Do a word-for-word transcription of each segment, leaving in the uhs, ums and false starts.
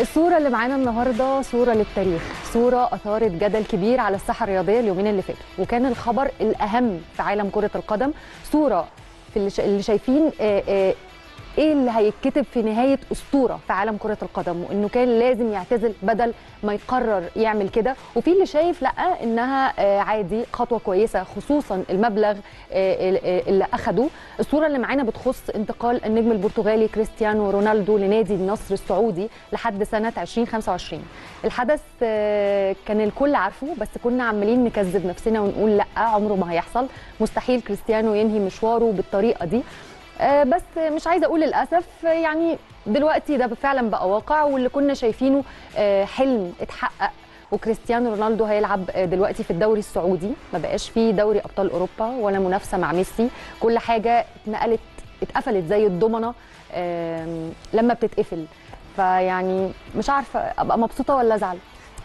الصورة اللي معانا النهارده صورة للتاريخ، صورة أثارت جدل كبير على الساحة الرياضية اليومين اللي فاتوا، وكان الخبر الأهم في عالم كرة القدم، صورة في اللي شايفين إيه اللي هيتكتب في نهاية أسطورة في عالم كرة القدم، وإنه كان لازم يعتزل بدل ما يقرر يعمل كده، وفي اللي شايف لأ إنها عادي خطوة كويسة خصوصا المبلغ اللي أخده. الصورة اللي معانا بتخص انتقال النجم البرتغالي كريستيانو رونالدو لنادي النصر السعودي لحد سنة ألفين وخمسة وعشرين. الحدث كان الكل عارفه، بس كنا عمالين نكذب نفسنا ونقول لأ عمره ما هيحصل، مستحيل كريستيانو ينهي مشواره بالطريقة دي. بس مش عايزه اقول للاسف، يعني دلوقتي ده فعلا بقى واقع، واللي كنا شايفينه حلم اتحقق، وكريستيانو رونالدو هيلعب دلوقتي في الدوري السعودي، ما بقاش فيه دوري ابطال اوروبا ولا منافسه مع ميسي، كل حاجه اتنقلت اتقفلت زي الضمنه لما بتتقفل. فيعني مش عارفه ابقى مبسوطه ولا ازعل.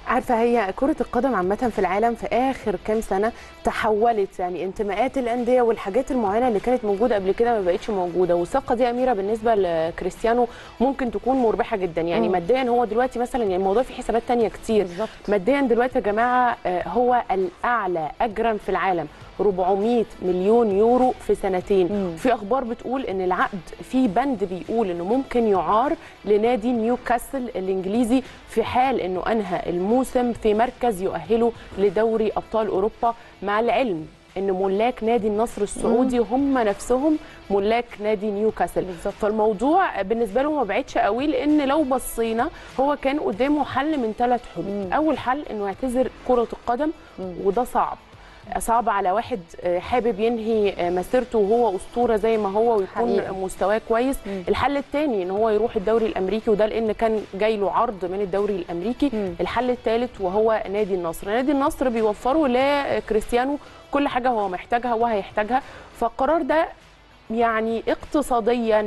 عارفه، هي كره القدم عامه في العالم في اخر كام سنه تحولت، يعني انتماءات الانديه والحاجات المعينه اللي كانت موجوده قبل كده ما بقتش موجوده، والصفقه دي اميره بالنسبه لكريستيانو ممكن تكون مربحه جدا، يعني ماديا هو دلوقتي مثلا، يعني الموضوع في حسابات ثانيه كتير بالزبط. ماديا دلوقتي يا جماعه هو الاعلى اجرا في العالم، أربعمائة مليون يورو في سنتين. في اخبار بتقول ان العقد في بند بيقول انه ممكن يعار لنادي نيوكاسل الانجليزي في حال انه انهى الموسم في مركز يؤهله لدوري ابطال اوروبا، مع العلم ان ملاك نادي النصر السعودي هم نفسهم ملاك نادي نيوكاسل، فالموضوع بالنسبه له ما بعدش قوي، لان لو بصينا هو كان قدامه حل من ثلاث حلول. اول حل انه يعتزل كره القدم، وده صعب صعب على واحد حابب ينهي مسيرته وهو اسطوره زي ما هو ويكون مستواه كويس. مم. الحل الثاني ان هو يروح الدوري الامريكي، وده لان كان جاي له عرض من الدوري الامريكي. مم. الحل الثالث وهو نادي النصر، نادي النصر بيوفروا لكريستيانو كل حاجه هو محتاجها وهيحتاجها، فالقرار ده يعني اقتصاديا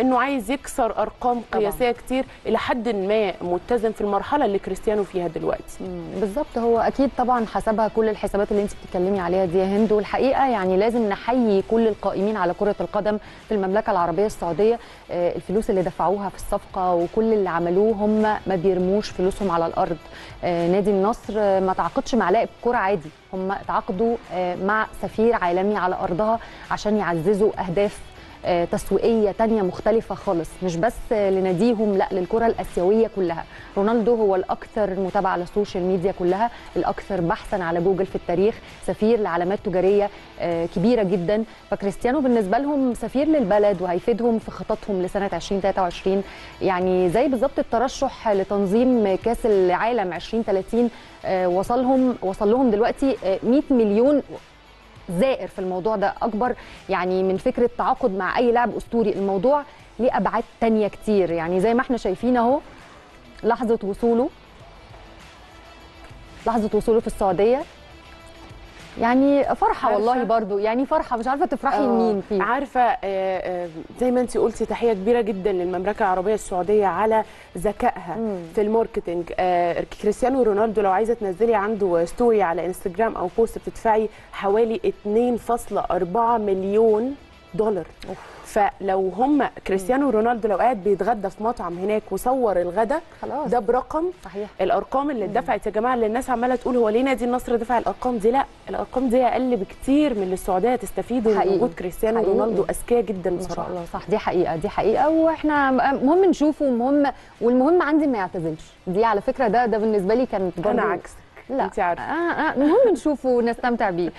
انه عايز يكسر ارقام قياسيه كتير، الى حد ما متزن في المرحله اللي كريستيانو فيها دلوقتي. بالظبط، هو اكيد طبعا حسبها كل الحسابات اللي انت بتتكلمي عليها دي يا هند، والحقيقه يعني لازم نحيي كل القائمين على كره القدم في المملكه العربيه السعوديه، الفلوس اللي دفعوها في الصفقه وكل اللي عملوه، هم ما بيرموش فلوسهم على الارض. نادي النصر ما تعاقدش مع لاعب كره عادي، هم اتعاقدوا مع سفير عالمي على أرضها عشان يعززوا أهداف تسويقية تانية مختلفة خالص، مش بس لناديهم، لأ للكرة الأسيوية كلها. رونالدو هو الأكثر متابعة على السوشيال ميديا كلها، الأكثر بحثا على جوجل في التاريخ، سفير لعلامات تجارية كبيرة جدا، فكريستيانو بالنسبة لهم سفير للبلد وهيفيدهم في خططهم لسنة ألفين وثلاثة وعشرين، يعني زي بالظبط الترشح لتنظيم كأس العالم ألفين وثلاثين وصلهم وصل لهم دلوقتي مائة مليون زائر في الموضوع ده، أكبر يعني من فكرة تعاقد مع أي لاعب أسطوري. الموضوع ليه أبعاد تانية كتير، يعني زي ما احنا شايفين أهو لحظة وصوله لحظة وصوله في السعودية، يعني فرحه والله، برضو يعني فرحه مش عارفه تفرحي لمين فيه. عارفه آآ آآ زي ما انت قلتي، تحيه كبيره جدا للمملكه العربيه السعوديه على ذكائها في الماركتنج. كريستيانو رونالدو لو عايزه تنزلي عنده ستوري على انستجرام او بوست بتدفعي حوالي اثنين فاصلة أربعة مليون دولار. أوه. فلو هم كريستيانو رونالدو لو قاعد بيتغدى في مطعم هناك وصور الغدا خلاص، ده برقم. صحيح. الارقام اللي اتدفعت يا جماعه، اللي الناس عماله تقول هو ليه نادي النصر دفع الارقام دي، لا الارقام دي اقل بكتير من اللي السعوديه تستفيد من وجود كريستيانو حقيقي. رونالدو اذكياء جدا بصراحه، الله صح، دي حقيقه دي حقيقه، واحنا مهم نشوفه، مهم، والمهم عندي ما يعتزلش دي على فكره، ده ده بالنسبه لي كانت، انا عكسك انت عارفه، المهم نشوفه ونستمتع بيه.